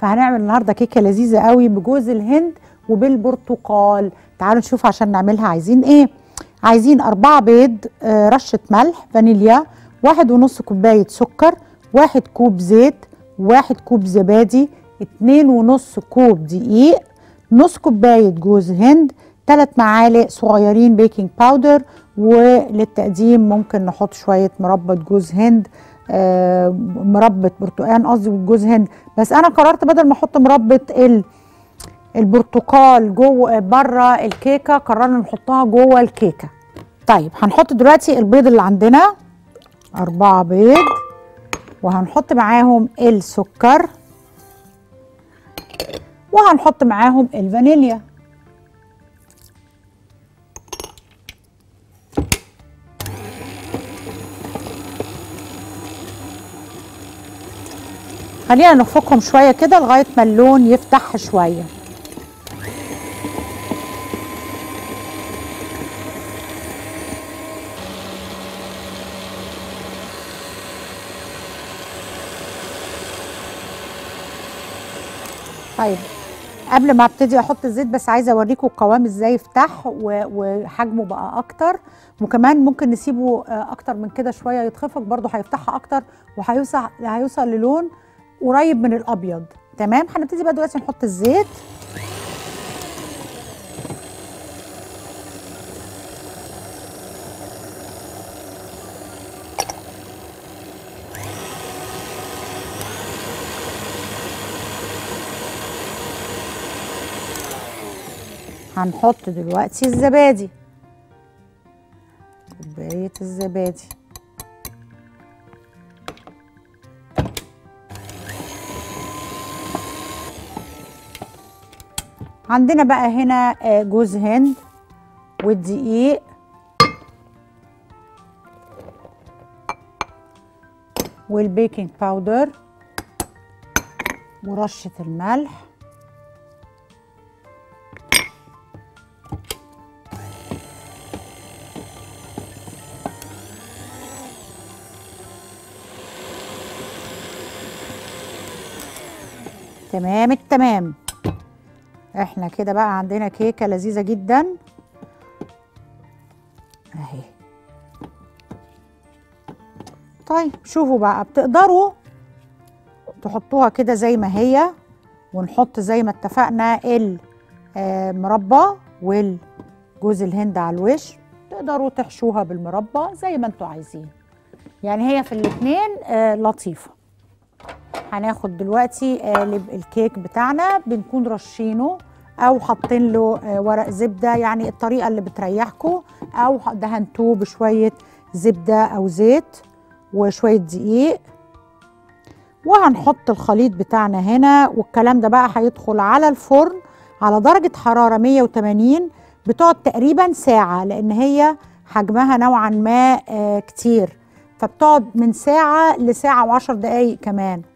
فهنعمل النهارده كيكه لذيذه قوي بجوز الهند وبالبرتقال. تعالوا نشوف عشان نعملها عايزين ايه. عايزين 4 بيض، رشه ملح، فانيليا، 1.5 كوبايه سكر، 1 كوب زيت، 1 كوب زبادي، 2.5 كوب دقيق، نص كوبايه جوز هند، 3 معالق صغيرين بيكنج باودر، وللتقديم ممكن نحط شويه مربى جوز هند، مربى برتقان قصدي وجوز هند. بس انا قررت بدل ما احط مربى البرتقال جوه بره الكيكه قررنا نحطها جوه الكيكه. طيب هنحط دلوقتي البيض اللي عندنا 4 بيض، وهنحط معاهم السكر، وهنحط معاهم الفانيليا. خلينا نخفقهم شويه كده لغايه ما اللون يفتح شويه. طيب قبل ما ابتدي احط الزيت بس عايزه اوريكم القوام ازاي فتح وحجمه بقى اكتر، وكمان ممكن نسيبه اكتر من كده شويه يتخفق برده هيفتحها اكتر وهيوصل للون قريب من الابيض. تمام، هنبتدي بقى دلوقتي نحط الزيت. هنحط دلوقتي الزبادي، كوباية الزبادي، عندنا بقى هنا جوز هند والدقيق والبيكنج باودر ورشة الملح تمام التمام. احنا كده بقى عندنا كيكه لذيذه جدا اهي. طيب شوفوا بقى، بتقدروا تحطوها كده زي ما هي، ونحط زي ما اتفقنا المربى والجوز الهند على الوش. تقدروا تحشوها بالمربى زي ما انتوا عايزين، يعني هي في الاثنين لطيفه. هناخد دلوقتي قالب الكيك بتاعنا، بنكون رشينه او حاطين له ورق زبده، يعني الطريقه اللي بتريحكم، او دهنتوه بشويه زبده او زيت وشويه دقيق. وهنحط الخليط بتاعنا هنا، والكلام ده بقى هيدخل على الفرن على درجه حراره 180، بتقعد تقريبا ساعه لان هي حجمها نوعا ما كتير، فبتقعد من ساعه لساعه و10 دقايق كمان.